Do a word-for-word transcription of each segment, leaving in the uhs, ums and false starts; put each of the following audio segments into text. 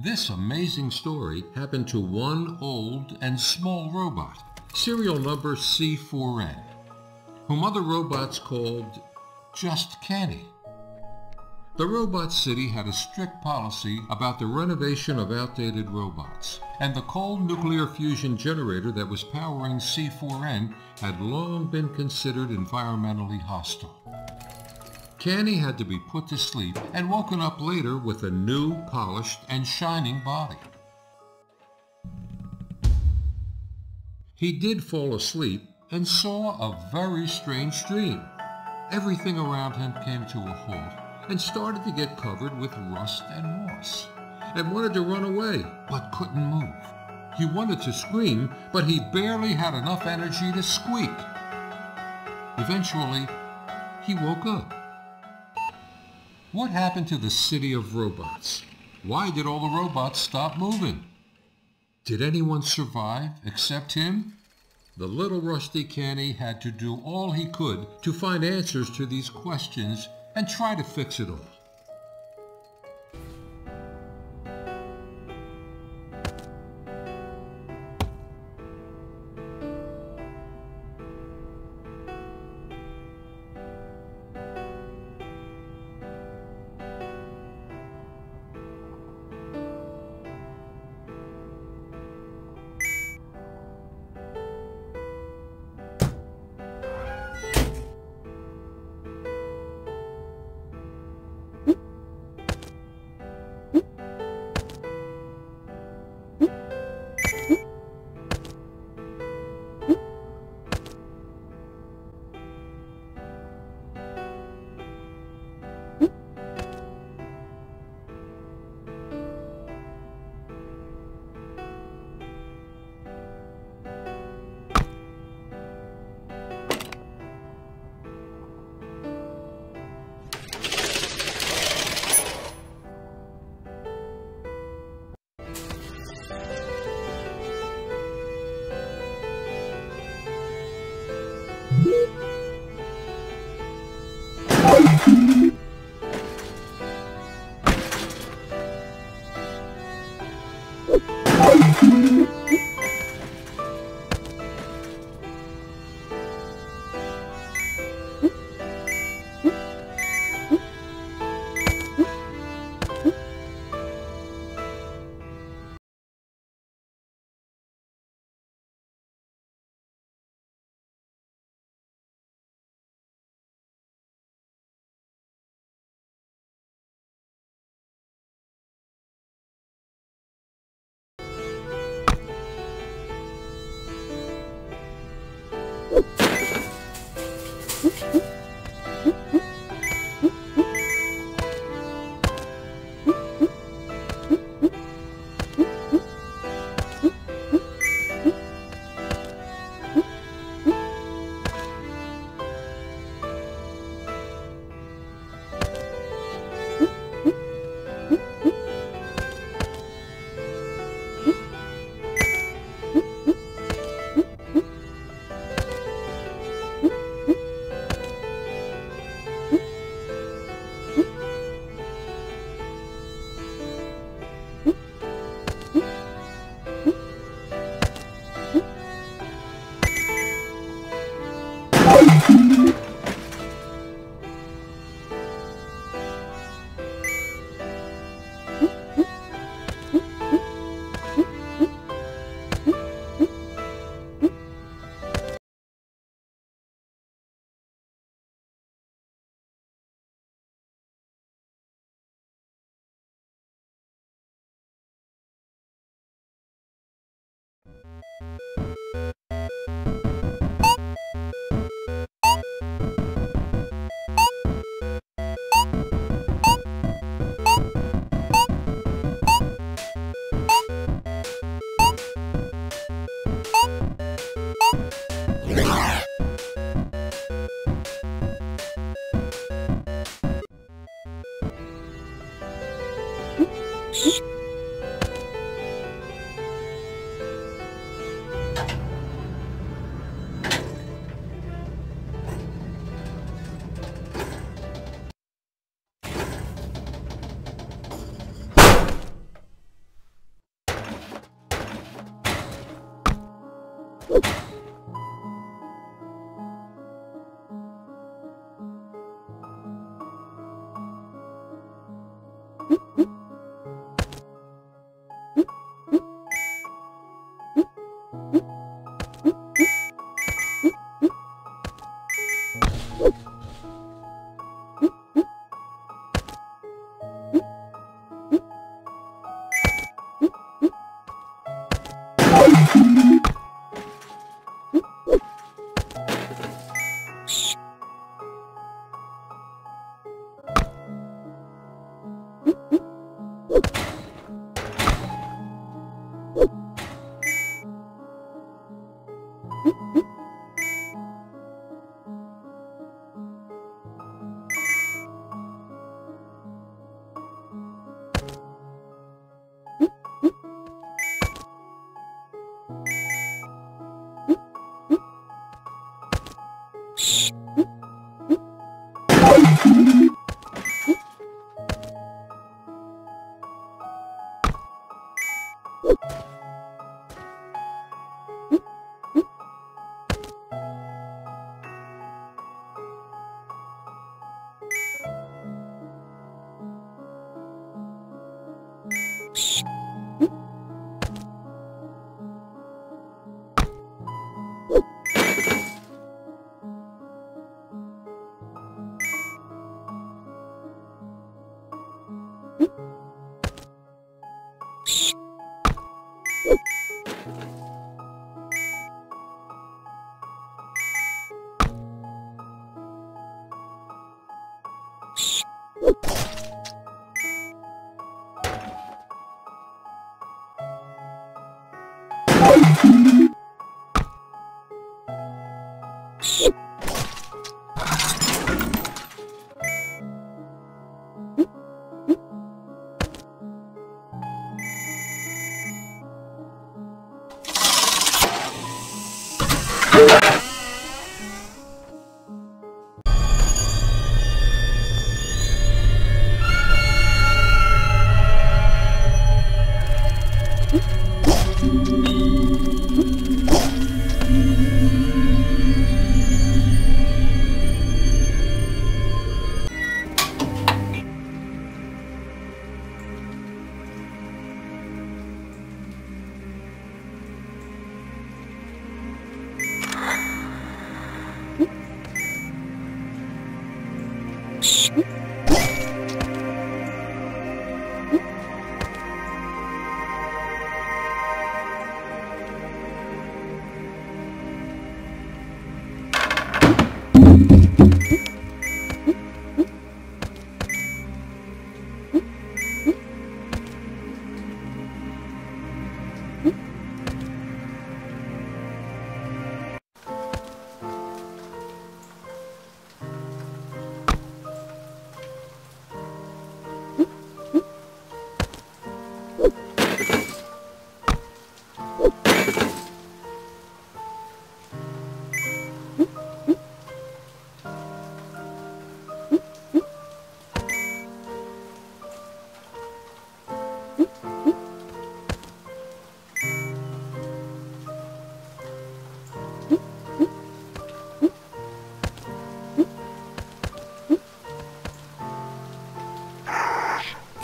This amazing story happened to one old and small robot, serial number C four N, whom other robots called just Canny. The Robot City had a strict policy about the renovation of outdated robots, and the coal nuclear fusion generator that was powering C four N had long been considered environmentally hostile. Canny had to be put to sleep and woken up later with a new, polished, and shining body. He did fall asleep and saw a very strange dream. Everything around him came to a halt and started to get covered with rust and moss, and wanted to run away, but couldn't move. He wanted to scream, but he barely had enough energy to squeak. Eventually, he woke up. What happened to the city of robots? Why did all the robots stop moving? Did anyone survive except him? The little rusty Canny had to do all he could to find answers to these questions and try to fix it all.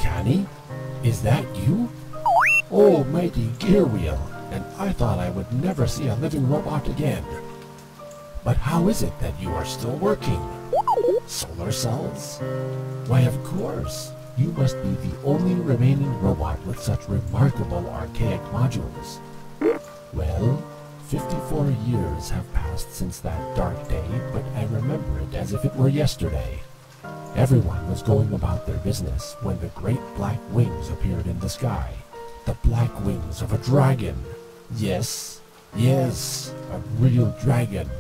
Canny, is that you? Oh, mighty gear wheel, and I thought I would never see a living robot again. But how is it that you are still working? Solar cells? Why, of course, you must be the only remaining robot with such remarkable archaic modules. Well, fifty-four years have passed since that dark day, but I remember it as if it were yesterday. Everyone was going about their business when the great black wings appeared in the sky. The black wings of a dragon. Yes, yes, a real dragon.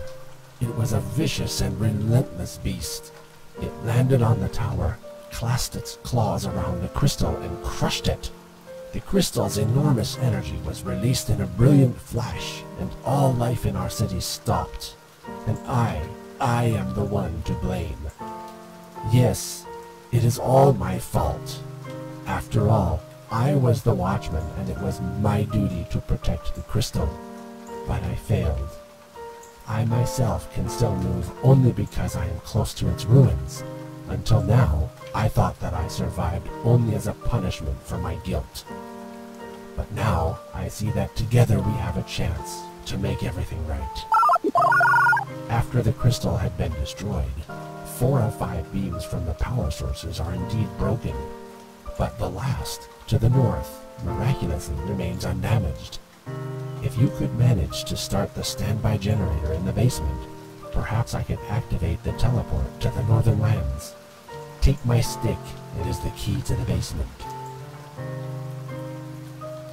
It was a vicious and relentless beast. It landed on the tower, clasped its claws around the crystal, and crushed it. The crystal's enormous energy was released in a brilliant flash, and all life in our city stopped. And I, I am the one to blame. Yes, it is all my fault. After all, I was the watchman, and it was my duty to protect the crystal. but I failed. I myself can still move only because I am close to its ruins. Until now, I thought that I survived only as a punishment for my guilt. But now, I see that together we have a chance to make everything right. After the crystal had been destroyed, four of five beams from the power sources are indeed broken, but the last, to the north, miraculously remains undamaged. If you could manage to start the standby generator in the basement, perhaps I could activate the teleport to the northern lands. Take my stick, it is the key to the basement.